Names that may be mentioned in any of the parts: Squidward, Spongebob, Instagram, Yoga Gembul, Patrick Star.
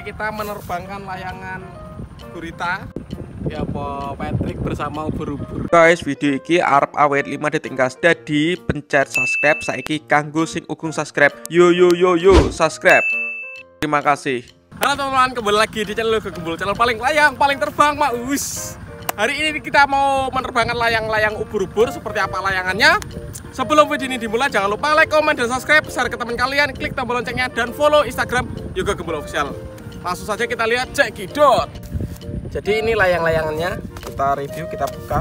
Ini kita menerbangkan layangan gurita. Ya po, Patrick bersama ubur-ubur. Guys, video iki arep awet 5 detik kas. Dadi pencet subscribe saiki kanggo sing ugung subscribe. Yo subscribe. Terima kasih. Halo teman-teman, kembali lagi di channel Yoga Gembul, channel paling layang, paling terbang, Maus. Hari ini kita mau menerbangkan layang-layang ubur-ubur. Seperti apa layangannya? Sebelum video ini dimulai, jangan lupa like, komen, dan subscribe. Share ke teman kalian, klik tombol loncengnya, dan follow Instagram Yoga Gembul Official. Langsung saja kita lihat cekidot. Jadi ini layang-layangannya, kita review, kita buka.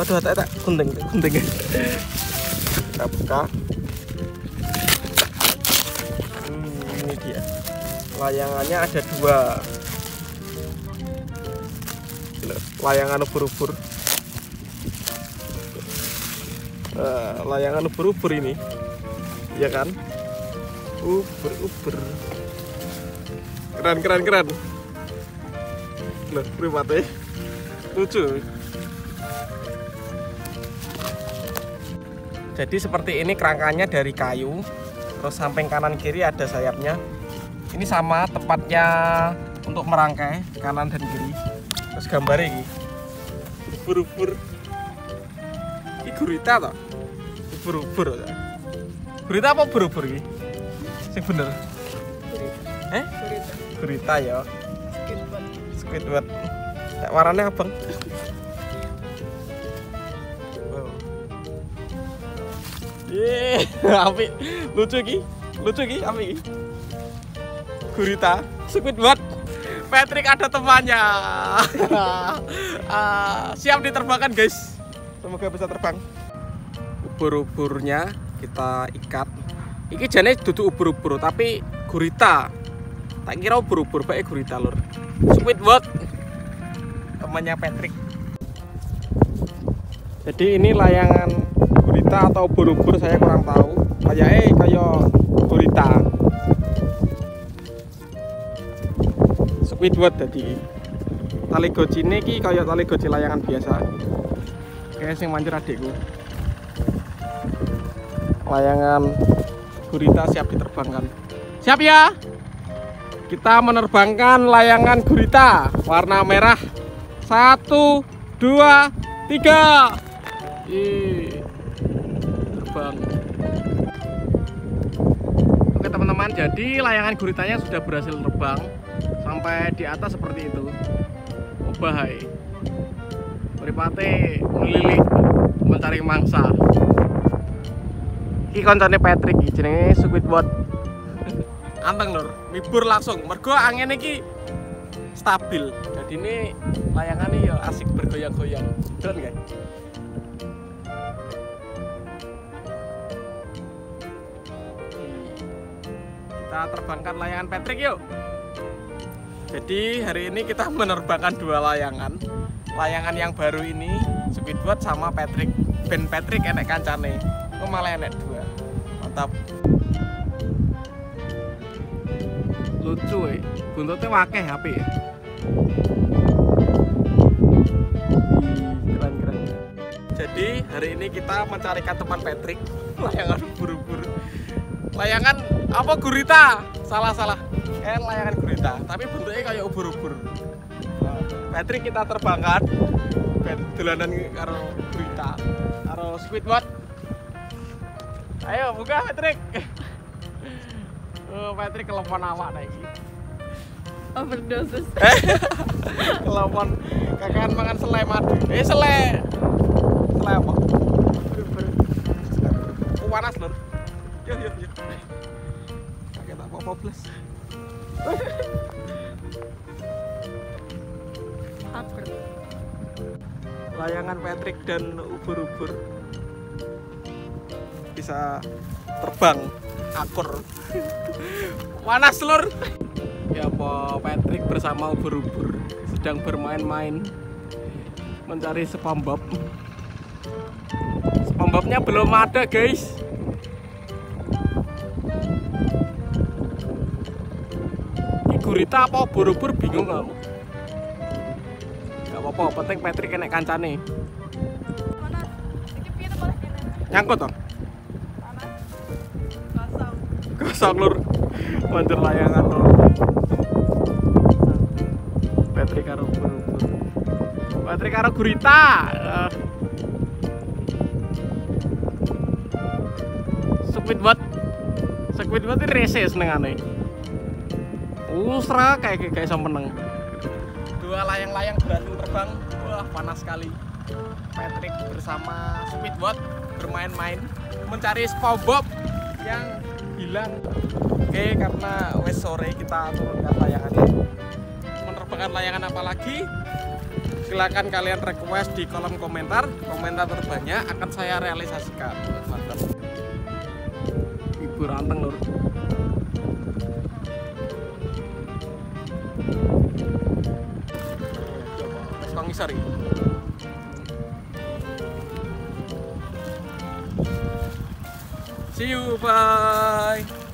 Waduh, tak gunting. Kita buka. Ini dia. Layangannya ada dua. Layangan ubur-ubur. Layangan ubur-ubur ini, ya kan? Ubur-ubur, keren. Loh, primatnya lucu. Jadi seperti ini kerangkanya dari kayu, terus samping kanan kiri ada sayapnya. Ini sama tepatnya untuk merangkai kanan dan kiri. Terus gambarnya ini, ubur-ubur. Ini gurita toh. Ubur-ubur ya. Gurita apa ubur-ubur iki? Sing bener. Gurita ya. Squidward. Tak warnane abang. Wow. Ye, apik. Lucu iki, apik iki. Gurita, Squidward. Patrick ada temannya. Siap diterbangkan, guys. Semoga bisa terbang. Ubur-uburnya kita ikat. Iki jane duduk ubur-ubur tapi gurita. Tak kira ubur-ubur, bae gurita lur. Squidward, temannya Patrick. Jadi ini layangan gurita atau ubur-ubur, saya kurang tahu. Kayak gurita. Squidward tadi. Tali goci ini kayak tali goci layangan biasa. Kayak sing mancur adikku. Layangan gurita siap diterbangkan. Siap ya? Kita menerbangkan layangan gurita warna merah. 1, 2, 3. Terbang. Oke teman-teman, jadi layangan guritanya sudah berhasil terbang sampai di atas seperti itu. Oh bahai. Beripate melilit mencari mangsa. Iki koncone Patrick iki jenenge Squidward. Anteng lur, mibur langsung. Mergo angin iki stabil. Jadi ini layangane ya asik bergoyang-goyang. Keren kan? Kita terbangkan layangan Patrick yuk. Jadi hari ini kita menerbangkan dua layangan. Layangan yang baru ini Squidward sama Patrick. Ben Patrick enek kancane. Kok malah enek dua. Mantap. Lucu e. Buntutnya wakeh HP ya. Keren. Jadi hari ini kita mencarikan teman Patrick. Layangan ubur-ubur. Layangan apa gurita? Salah. Layangan gurita, tapi bentuknya kayak ubur-ubur. Patrick kita terbangkan dolanan karo gurita karo Squidward. Ayo buka Patrick. Patrick kelepon awak nek iki. Overdosis. Kelepon kakean mangan selai madu. Selai apa? Panas lur. Yo. Kakek tak apa-apa plus. Layangan Patrick dan ubur-ubur bisa terbang akur. Panas lur. Ya po, Patrick bersama ubur-ubur sedang bermain-main mencari Spongebob. Spongebobnya belum ada guys. Ini gurita apa ubur-ubur bingung kamu. Apa apa, penting Patrick kena kancane. Nyangkut toh? Kosong. Kosong lur. Manjur layangan lur. Patrick karo ubur-ubur. Patrick karo gurita. Squidward ini rese senengane. Usra kayak sampeneng. Dua layang-layang berantem terbang. Wah, panas sekali. Patrick bersama Squidward bermain-main mencari Spongebob yang hilang. Oke, karena wes sore kita turunkan layangannya. Menerbangkan layangan apa lagi? Silakan kalian request di kolom komentar. Komentar terbanyak akan saya realisasikan. Mantap. Ibu ranteng lur. Kang Isari. See you, bye.